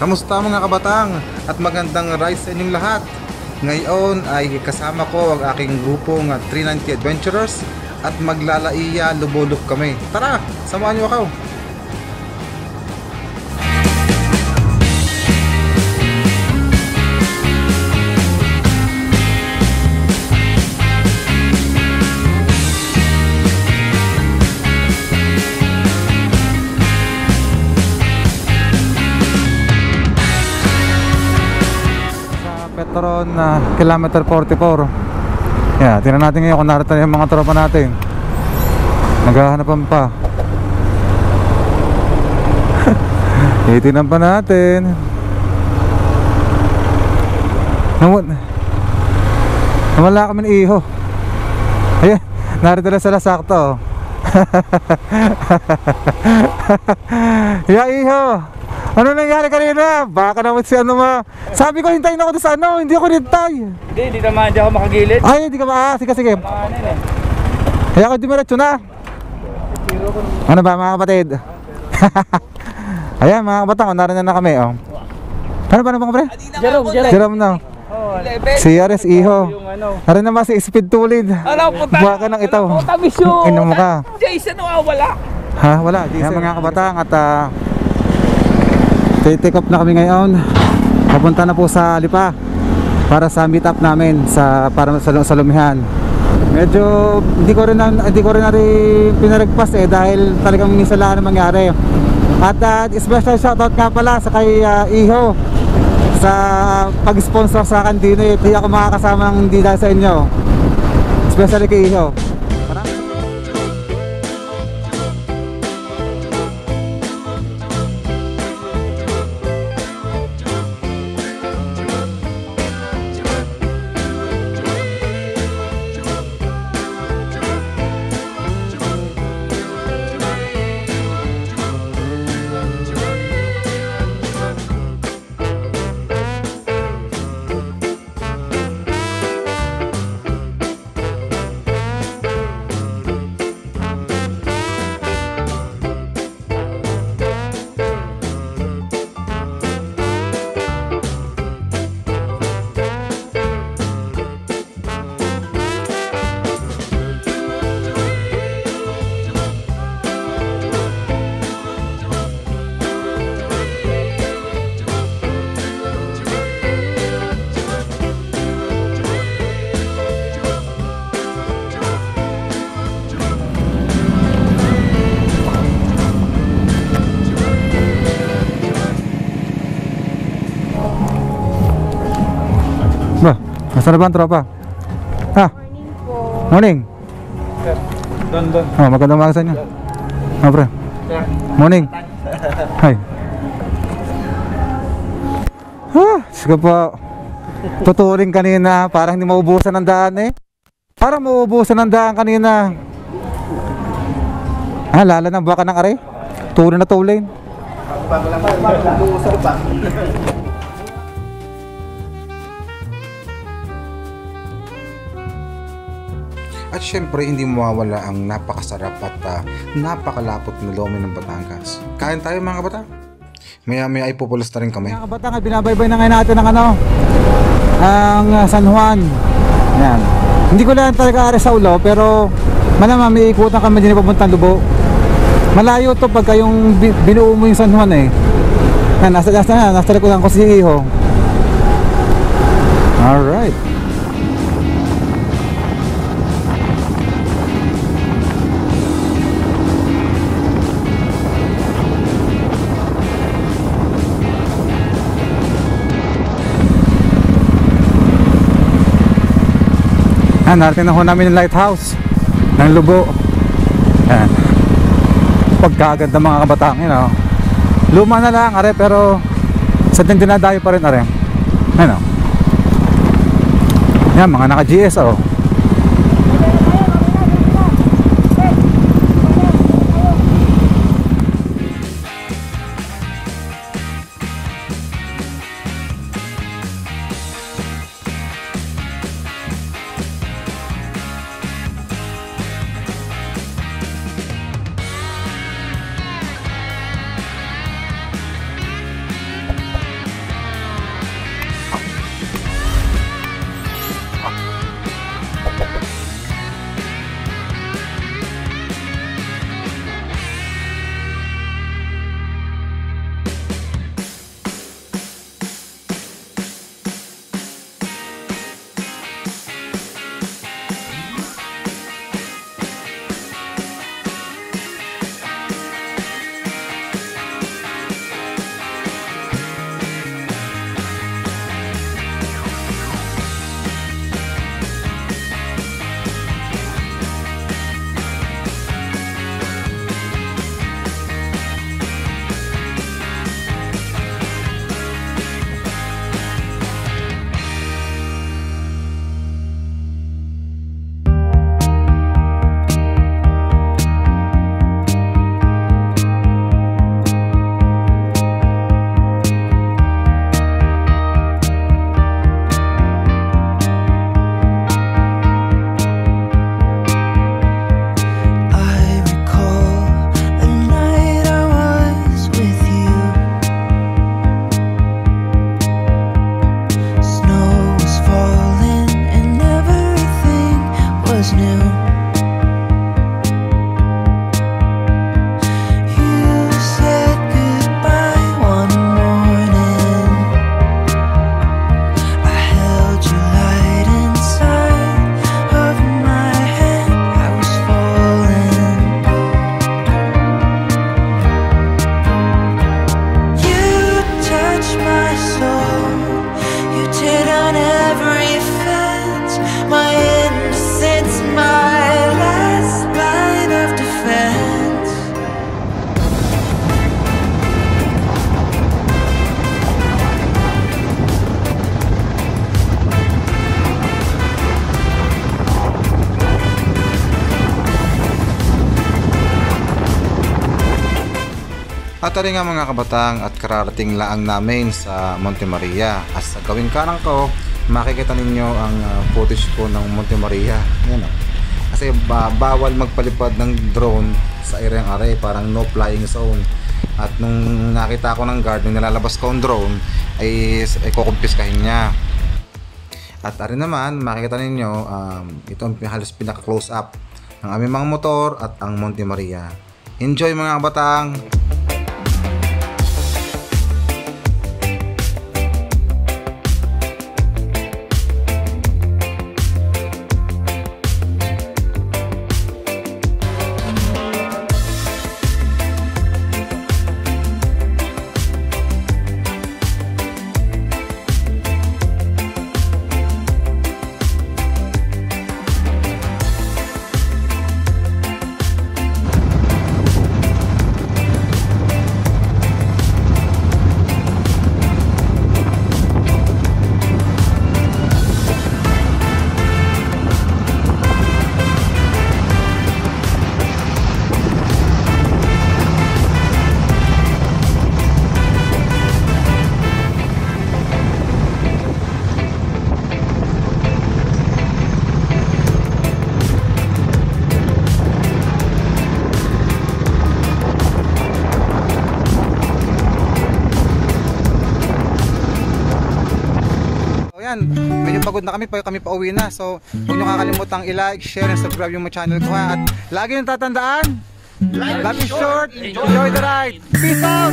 Kamusta mga kabatang? At magandang ride sa inyong lahat. Ngayon ay kasama ko ang aking grupong 390 Adventurers at maglalaiya-lobo kami. Tara, samahan niyo ako! Na kilometer 44. Yeah, tingnan natin ngayon kung narito na yung mga tropa natin. Naghahanapan pa. Itinan pa natin. Nawala kami ng iho. Ayan, narito na sila sakto. Yeah, iho. Ano nangyari kanina? Baka naman si ano ma. Sabi ko hintayin ako doon sa ano, hindi ako nintay. Hindi naman, hindi ako makagilid. Ay, hindi ka ma, sige. Kaya ako dumiretso na. Ano ba mga kapatid? Ayan mga kabatang, naroon na kami oh. Ano ba naman pre? Jerome na. Si Yares Iho. Naroon naman si Speed Tulid. Baka nang itaw. Ino mo ka. Jason wala. Ha, wala. Ayan mga kabatang at take off na kami ngayon. Papunta na po sa Lipa para sa meet up namin sa para sa Lumihan. Medyo hindi ko rin pinaragpas eh dahil talagang minsan lang nangyari. At special shoutout nga pala sa kay Iho sa pag-sponsor sa akin dito. Hindi ako makakasama ng hindi dahil sa inyo. Especially kay Iho. Saan na ba ang tropa? Ah, morning. Don. Oh, magandang umaga sa inyo. Oh, pre. Morning. Hi. Sige po. Tuturing kanina, parang hindi maubusan ang daan eh. Parang maubusan ang daan kanina. Ah, lala ng baka ng aray. Turo na two lane. At syempre hindi mawawala ang napakasarap at napakalapot na lomi ng Batangas. Kain tayo mga kabata. Maya ay pupulas na rin kami. Mga kabata, binabaybay na ngayon natin ang ang San Juan. Ayan. Hindi ko lang talaga ari sa ulo pero malamang may ikutan kami din papuntang Lubo. Malayo to pagka yung binuo mo yung San Juan eh. Ayan, nasa likuran ko si Iho. Alright. Narating na ho namin yung lighthouse ng Lubo. Ayan. Pagkaganda mga kabatang, you know. Luma na lang are pero sa ating dinadayo pa rin are. Ayan o. Ayan mga naka GS o. Atari nga mga kabatang at kararating laang namin sa Monte Maria. At sa gawing kanang ko, makikita ninyo ang footage ko ng Monte Maria. Yan o. Kasi bawal magpalipad ng drone sa area ng are, parang no flying zone. At nung nakita ko ng guard, nung nalalabas ko ang drone, ay kukumpiskahin niya. At ari naman, makikita ninyo, ito ang halos pinaka-close up ng aming mga motor at ang Monte Maria. Enjoy mga kabatang! Medyo pagod na kami, pauwi na. So, huwag nyo kakalimutang i-like, share, and subscribe yung channel ko ha. At lagi nyo tatandaan, life is short, enjoy the ride. Peace out!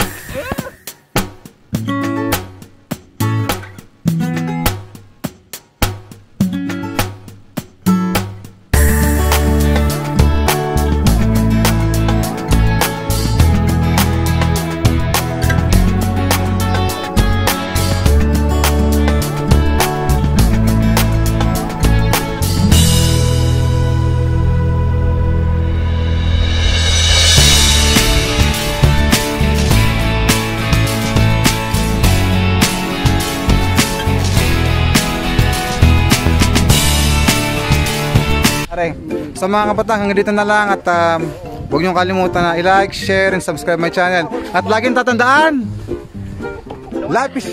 So mga kabatang, hanggang dito na lang at huwag niyong kalimutan na i-like, share, and subscribe my channel. At laging tatandaan, life is...